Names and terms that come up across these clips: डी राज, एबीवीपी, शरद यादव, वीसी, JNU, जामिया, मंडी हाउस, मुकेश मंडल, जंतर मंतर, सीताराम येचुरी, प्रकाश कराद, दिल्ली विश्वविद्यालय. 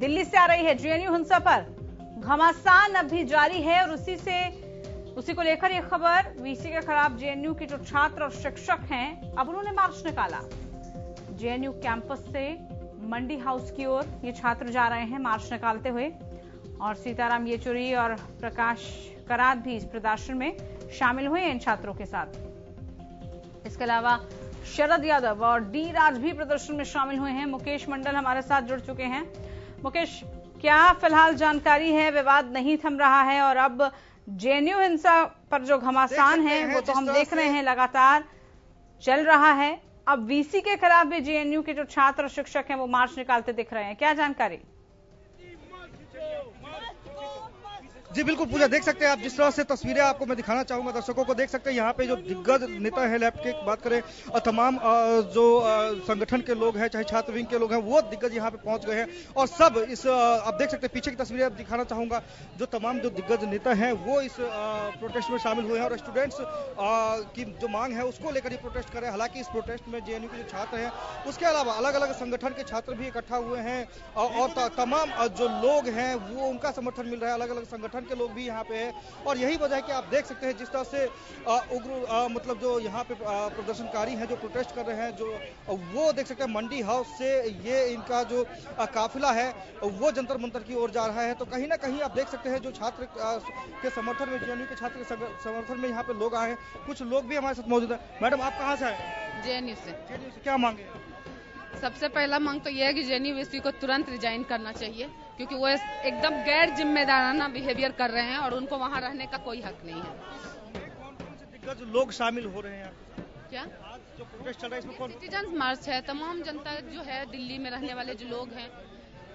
दिल्ली से आ रही है। जेएनयू हिंसा पर घमासान अब भी जारी है और उसी को लेकर यह खबर। वीसी के खिलाफ जेएनयू के जो छात्र और शिक्षक हैं, अब उन्होंने मार्च निकाला। जेएनयू कैंपस से मंडी हाउस की ओर ये छात्र जा रहे हैं मार्च निकालते हुए, और सीताराम येचुरी और प्रकाश कराद भी इस प्रदर्शन में शामिल हुए इन छात्रों के साथ। इसके अलावा शरद यादव और डी राज भी प्रदर्शन में शामिल हुए हैं। मुकेश मंडल हमारे साथ जुड़ चुके हैं। मुकेश, क्या फिलहाल जानकारी है? विवाद नहीं थम रहा है और अब जेएनयू हिंसा पर जो घमासान है वो तो हम देख रहे हैं, लगातार चल रहा है। अब वीसी के खिलाफ भी जेएनयू के जो छात्र और शिक्षक हैं वो मार्च निकालते दिख रहे हैं, क्या जानकारी? जी बिल्कुल पूजा, देख सकते हैं आप जिस तरह से तस्वीरें आपको मैं दिखाना चाहूंगा, दर्शकों को देख सकते हैं यहाँ पे जो दिग्गज नेता है, लेफ्ट की बात करें और तमाम जो संगठन के लोग हैं, चाहे छात्र विंग के लोग हैं, वो दिग्गज यहाँ पे पहुंच गए हैं। और सब इस आप देख सकते हैं पीछे की तस्वीरें आप दिखाना चाहूंगा, जो तमाम जो दिग्गज नेता हैं वो इस प्रोटेस्ट में शामिल हुए हैं और स्टूडेंट्स की जो मांग है उसको लेकर ये प्रोटेस्ट कर रहे हैं। हालांकि इस प्रोटेस्ट में जेएनयू के जो छात्र हैं उसके अलावा अलग अलग संगठन के छात्र भी इकट्ठा हुए हैं और तमाम जो लोग हैं वो उनका समर्थन मिल रहा है, अलग अलग संगठन के लोग भी यहाँ पे है। और यही वजह है कि आप देख सकते हैं जिस तरह से उग्र मतलब जो यहाँ पे प्रदर्शनकारी हैं जो प्रोटेस्ट कर रहे हैं, जो वो देख सकते हैं मंडी हाउस से ये इनका जो काफिला है वो जंतर मंतर की ओर जा रहा है। तो कहीं ना कहीं आप देख सकते हैं जो छात्र के समर्थन में, जेएनयू के छात्र के समर्थन में यहाँ पे लोग आए हैं। कुछ लोग भी हमारे साथ मौजूद हैं। मैडम, आप कहाँ से आए? जेएनयू से। जेएनयू से क्या मांगे? सबसे पहला मांग तो यह है कि जेएनयू वीसी को तुरंत रिजाइन करना चाहिए, क्योंकि वो एकदम गैर जिम्मेदाराना बिहेवियर कर रहे हैं और उनको वहाँ रहने का कोई हक नहीं है। दिग्गज लोग शामिल हो रहे हैं क्या? आज जो प्रोटेस्ट चल रहा है इसमें कौन? सिटीजन्स मार्च है, तमाम जनता जो है दिल्ली में रहने वाले जो लोग हैं,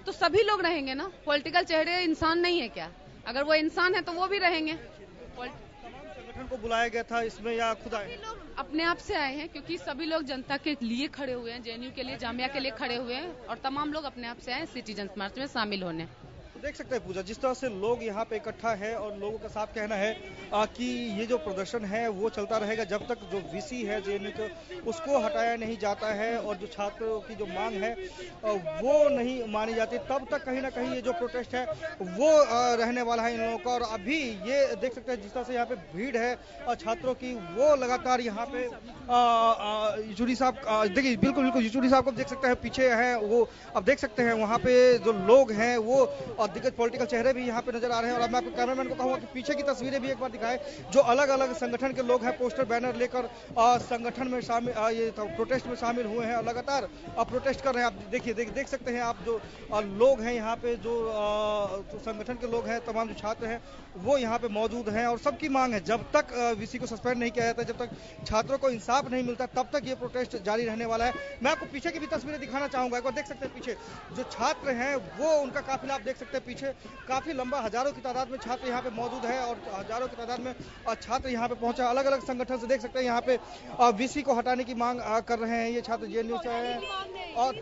तो सभी लोग रहेंगे ना। पॉलिटिकल चेहरे इंसान नहीं है क्या? अगर वो इंसान है तो वो भी रहेंगे। संगठन को बुलाया गया था इसमें या खुद आए? लोग अपने आप से आए हैं, क्योंकि सभी लोग जनता के लिए खड़े हुए हैं, जेएनयू के लिए, जामिया के लिए खड़े हुए हैं और तमाम लोग अपने आप से आए सिटीजन मार्च में शामिल होने। तो देख सकते हैं पूजा जिस तरह से लोग यहाँ पे इकट्ठा है और लोगों का साफ कहना है कि ये जो प्रदर्शन है वो चलता रहेगा जब तक जो वीसी है जेएनयू के उसको हटाया नहीं जाता है और जो छात्रों की जो मांग है वो नहीं मानी जाती, तब तक कहीं ना कहीं ये जो प्रोटेस्ट है वो रहने वाला है इन लोगों का। और अभी ये देख सकते हैं जिस तरह से यहाँ पे भीड़ है और छात्रों की, वो लगातार यहाँ पे येचुरी साहब देखिए, बिल्कुल बिल्कुल येचुरी साहब को देख सकते हैं पीछे है वो, अब देख सकते हैं वहाँ पे जो लोग हैं वो दिग्गज पॉलिटिकल चेहरे भी यहाँ पे नजर आ रहे हैं। और मैं आपके कैमरामैन को कहूँगा कि पीछे की तस्वीरें भी एक बार दिखाएं, जो अलग अलग संगठन के लोग हैं पोस्टर बैनर लेकर संगठन में शामिल प्रोटेस्ट में शामिल हुए हैं और लगातार प्रोटेस्ट कर रहे हैं। आप देखिए देख सकते हैं आप जो लोग हैं यहाँ पे, जो संगठन के लोग हैं, तमाम जो छात्र हैं वो यहाँ पे मौजूद हैं और सबकी मांग है जब तक वीसी को सस्पेंड नहीं किया जाता, जब तक छात्रों को इंसाफ नहीं मिलता, तब तक ये प्रोटेस्ट जारी रहने वाला है। मैं आपको पीछे की भी तस्वीरें दिखाना चाहूंगा, एक बार देख सकते हैं पीछे जो छात्र हैं वो उनका काफिला आप देख सकते हैं पीछे काफी लंबा, हजारों की तादाद में छात्र यहाँ पे मौजूद है और हजारों की तादाद में छात्र यहाँ पे पहुंचा। अलग अलग संगठन से देख सकते हैं यहाँ पे वीसी को हटाने की मांग कर रहे हैं ये छात्र जेएनयू से है। और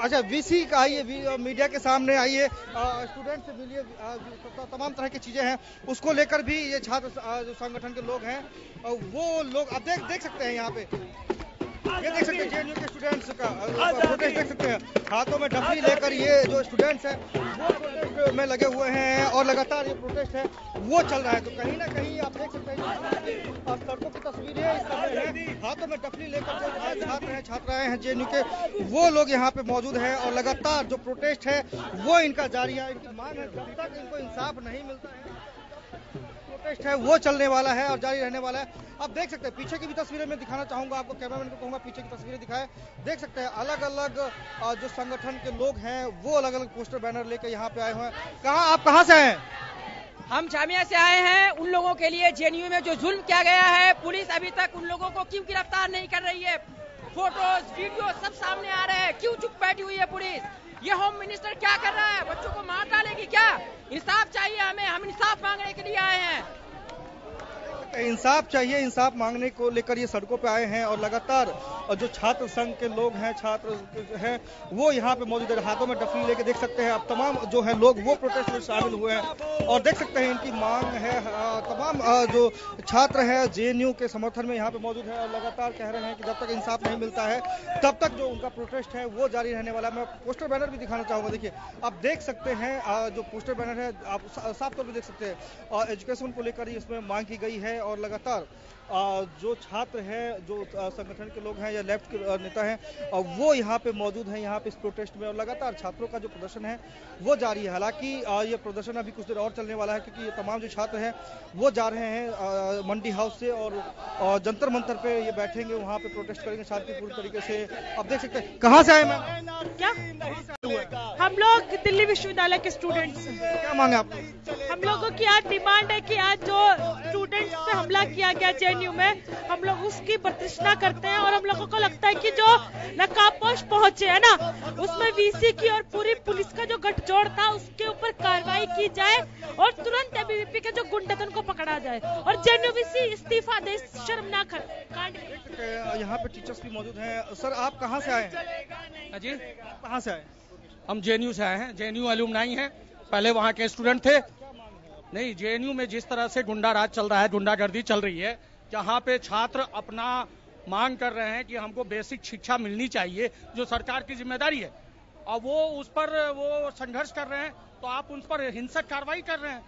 अच्छा वीसी का आइए, मीडिया के सामने आइए, स्टूडेंट से मिलिए, तमाम तरह की चीजें हैं उसको लेकर भी ये छात्र जो संगठन के लोग हैं वो लोग आप देख सकते हैं यहाँ पे, ये देख सकते हैं जेएनयू के स्टूडेंट्स का प्रोटेस्ट देख सकते हैं, हाथों में डफली लेकर ये जो स्टूडेंट्स हैं वो प्रोटेस्ट में लगे हुए हैं और लगातार ये प्रोटेस्ट है वो चल रहा है। तो कहीं ना कहीं आप देख सकते हैं सड़कों की तस्वीरें इस समय हैं, हाथों में डफली लेकर जो छात्र हैं छात्राएं हैं जेएनयू के वो लोग यहाँ पे मौजूद हैं और लगातार जो प्रोटेस्ट है वो इनका जारी है। इनकी मांग है जब तक इनको इंसाफ नहीं मिलता है प्रोटेस्ट है वो चलने वाला है और जारी रहने वाला है। आप देख सकते हैं पीछे की भी तस्वीरें मैं दिखाना चाहूंगा, आपको कैमरामैन को कहूंगा पीछे की तस्वीरें दिखाएं। देख सकते हैं अलग अलग जो संगठन के लोग हैं वो अलग अलग पोस्टर बैनर लेकर यहाँ पे आए हुए हैं। आप कहाँ से आए? हम जामिया से आए हैं। उन लोगों के लिए जेएनयू में जो जुल्म किया गया है, पुलिस अभी तक उन लोगों को क्यों गिरफ्तार नहीं कर रही है? फोटोज वीडियो सब सामने आ रहे हैं, क्यों चुप बैठी हुई है पुलिस? ये होम मिनिस्टर क्या कर रहा है? बच्चों को मार डालेगी क्या? इंसाफ चाहिए हमें, हम इंसाफ मांगने के लिए आए हैं। इंसाफ चाहिए, इंसाफ मांगने को लेकर ये सड़कों पे आए हैं और लगातार जो छात्र संघ के लोग हैं, छात्र हैं, वो यहाँ पे मौजूद है, हाथों में डफली लेके देख सकते हैं। अब तमाम जो है लोग वो प्रोटेस्ट में शामिल हुए हैं और देख सकते हैं इनकी मांग है। तमाम जो छात्र हैं जेएनयू के समर्थन में यहाँ पे मौजूद है और लगातार कह रहे हैं कि जब तक इंसाफ नहीं मिलता है तब तक जो उनका प्रोटेस्ट है वो जारी रहने वाला है। मैं पोस्टर बैनर भी दिखाना चाहूँगा, देखिए आप देख सकते हैं जो पोस्टर बैनर है आप साफ तौर पर देख सकते हैं और एजुकेशन को लेकर इसमें मांग की गई है और लगातार जो छात्र हैं, जो संगठन के लोग हैं या लेफ्ट के नेता हैं वो यहाँ पे मौजूद हैं यहाँ पे इस प्रोटेस्ट में और लगातार छात्रों का जो प्रदर्शन है वो जारी है। हालांकि ये प्रदर्शन अभी कुछ देर और चलने वाला है क्योंकि ये तमाम जो छात्र हैं वो जा रहे हैं मंडी हाउस से और जंतर मंतर पे ये बैठेंगे, वहाँ पे प्रोटेस्ट करेंगे शांतिपूर्ण तरीके से। आप देख सकते हैं। कहाँ से आए मैम? क्या हम लोग दिल्ली विश्वविद्यालय के स्टूडेंट्स। क्या मांगे आप? हम लोगों की आज डिमांड है कि आज जो स्टूडेंट्स पे हमला किया गया जेएनयू में, हम लोग उसकी प्रतिष्ठा करते हैं और हम लोगों को लगता है कि जो नकाबपोश पहुंचे है ना, उसमें वीसी की और पूरी पुलिस का जो गठजोड़ था उसके ऊपर कार्रवाई की जाए और तुरंत एबीवीपी के जो गुंडे थे उनको पकड़ा जाए और जेएनयू वीसी इस्तीफा दे, शर्म ना कर। यहाँ पे टीचर्स भी मौजूद है। सर आप कहाँ से आए हैं? जी कहाँ से आए? हम जेएनयू से आए हैं, जेएनयू एलुमनाई है, पहले वहाँ के स्टूडेंट थे। नहीं, जेएनयू में जिस तरह से गुंडा राज चल रहा है, गुंडागर्दी चल रही है, जहाँ पे छात्र अपना मांग कर रहे हैं कि हमको बेसिक शिक्षा मिलनी चाहिए जो सरकार की जिम्मेदारी है, और वो उस पर वो संघर्ष कर रहे हैं, तो आप उस पर हिंसक कार्रवाई कर रहे हैं।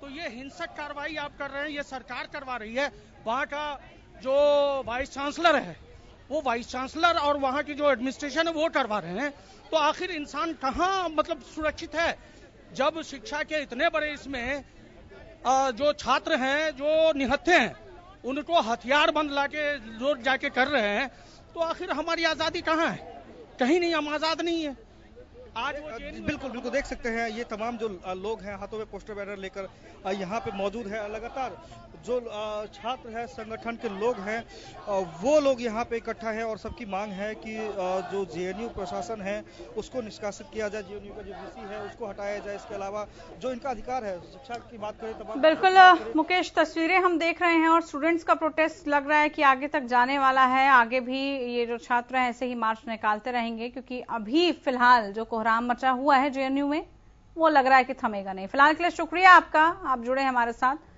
तो ये हिंसक कार्रवाई आप कर रहे हैं, ये सरकार करवा रही है। वहाँ का जो वाइस चांसलर है, वो वाइस चांसलर और वहाँ की जो एडमिनिस्ट्रेशन है वो करवा रहे हैं। तो आखिर इंसान कहाँ मतलब सुरक्षित है जब शिक्षा के इतने बड़े इसमें जो छात्र हैं, जो निहत्थे हैं, उनको हथियार बंद लाके जोर जाके कर रहे हैं। तो आखिर हमारी आज़ादी कहाँ है? कहीं नहीं, हम आज़ाद नहीं है आज। बिल्कुल बिल्कुल देख सकते हैं ये तमाम जो लोग हैं हाथों में पोस्टर बैनर लेकर यहाँ पे मौजूद है। लगातार जो छात्र है, संगठन के लोग हैं, वो लोग यहाँ पे इकट्ठा है और सबकी मांग है कि जो जेएनयू प्रशासन है उसको निष्कासित किया जाए, जेएनयू का जो वीसी है उसको हटाया जाए, इसके अलावा जो इनका अधिकार है शिक्षा की बात करें तमाम। बिल्कुल मुकेश, तस्वीरें हम देख रहे हैं और स्टूडेंट्स का प्रोटेस्ट लग रहा है कि आगे तक जाने वाला है। आगे भी ये जो छात्र हैं ऐसे ही मार्च निकालते रहेंगे क्योंकि अभी फिलहाल जो कोहराम मचा हुआ है जेएनयू में वो लग रहा है कि थमेगा नहीं। फिलहाल के लिए शुक्रिया आपका, आप जुड़े हमारे साथ।